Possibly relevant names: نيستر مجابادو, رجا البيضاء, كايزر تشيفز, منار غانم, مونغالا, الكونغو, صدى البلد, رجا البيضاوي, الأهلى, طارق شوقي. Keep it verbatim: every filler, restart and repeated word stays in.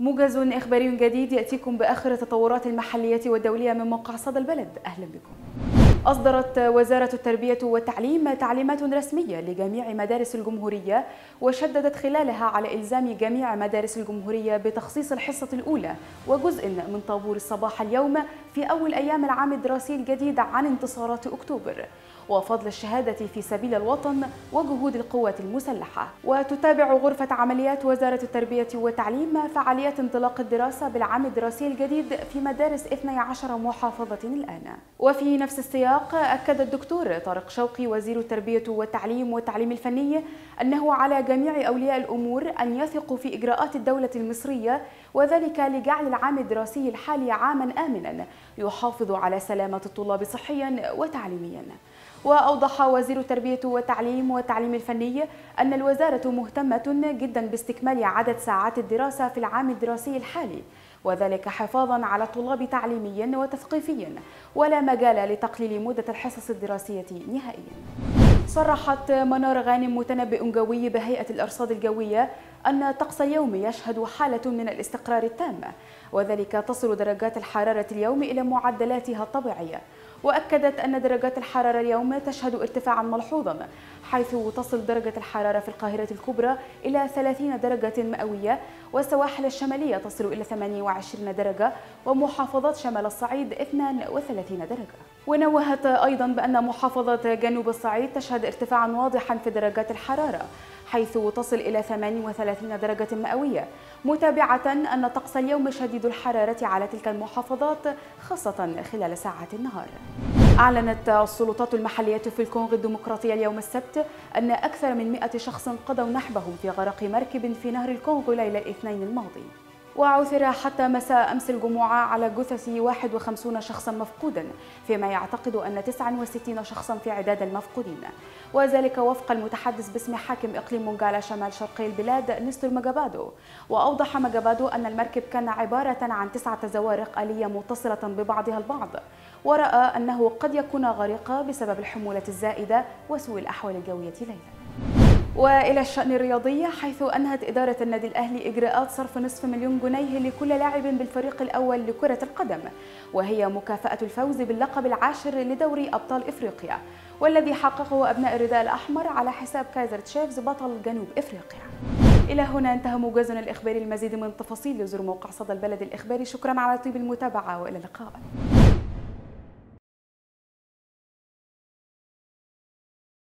موجز إخباري جديد يأتيكم بآخر التطورات المحلية والدولية من موقع صدى البلد. أهلا بكم. أصدرت وزارة التربية والتعليم تعليمات رسمية لجميع مدارس الجمهورية، وشددت خلالها على إلزام جميع مدارس الجمهورية بتخصيص الحصة الأولى وجزء من طابور الصباح اليوم في أول أيام العام الدراسي الجديد عن انتصارات أكتوبر، وفضل الشهادة في سبيل الوطن وجهود القوات المسلحة. وتتابع غرفة عمليات وزارة التربية والتعليم فعاليات انطلاق الدراسة بالعام الدراسي الجديد في مدارس اثنتي عشرة محافظة الآن. وفي نفس السياق، أكد الدكتور طارق شوقي وزير التربية والتعليم والتعليم الفني أنه على جميع أولياء الأمور أن يثقوا في إجراءات الدولة المصرية، وذلك لجعل العام الدراسي الحالي عاماً آمناً يحافظ على سلامة الطلاب صحياً وتعليمياً. وأوضح وزير التربية والتعليم والتعليم الفني أن الوزارة مهتمة جدا باستكمال عدد ساعات الدراسة في العام الدراسي الحالي، وذلك حفاظا على الطلاب تعليميا وتثقيفيا، ولا مجال لتقليل مدة الحصص الدراسية نهائيا. صرحت منار غانم متنبئ جوي بهيئة الأرصاد الجوية أن طقس اليوم يشهد حالة من الاستقرار التام، وذلك تصل درجات الحرارة اليوم إلى معدلاتها الطبيعية. وأكدت أن درجات الحرارة اليوم تشهد ارتفاعا ملحوظا، حيث تصل درجة الحرارة في القاهرة الكبرى إلى ثلاثين درجة مئوية، والسواحل الشمالية تصل إلى ثمانية وعشرين درجة، ومحافظات شمال الصعيد اثنتين وثلاثين درجة. ونوهت أيضا بأن محافظة جنوب الصعيد تشهد ارتفاعا واضحا في درجات الحرارة، حيث تصل إلى ثمانية وثلاثين درجة مئوية، متابعة أن طقس اليوم شديد الحرارة على تلك المحافظات خاصة خلال ساعات النهار. أعلنت السلطات المحلية في الكونغو الديمقراطية اليوم السبت أن أكثر من مئة شخص قضوا نحبهم في غرق مركب في نهر الكونغو ليلة الاثنين الماضي. وعثر حتى مساء أمس الجمعة على جثث واحد وخمسين شخصا مفقودا، فيما يعتقد أن تسعة وستين شخصا في عداد المفقودين، وذلك وفق المتحدث باسم حاكم إقليم مونغالا شمال شرقي البلاد نيستر مجابادو. وأوضح مجابادو أن المركب كان عبارة عن تسعة زوارق آلية متصلة ببعضها البعض، ورأى أنه قد يكون غريقا بسبب الحمولة الزائدة وسوء الأحوال الجوية ليلا. وإلى الشأن الرياضي، حيث أنهت إدارة النادي الأهلي إجراءات صرف نصف مليون جنيه لكل لاعب بالفريق الأول لكرة القدم، وهي مكافأة الفوز باللقب العاشر لدوري أبطال إفريقيا، والذي حققه أبناء الرداء الأحمر على حساب كايزر تشيفز بطل جنوب إفريقيا. إلى هنا انتهى موجزنا الإخباري. المزيد من التفاصيل يزور موقع صدى البلد الإخباري. شكرا على طيب المتابعة وإلى اللقاء.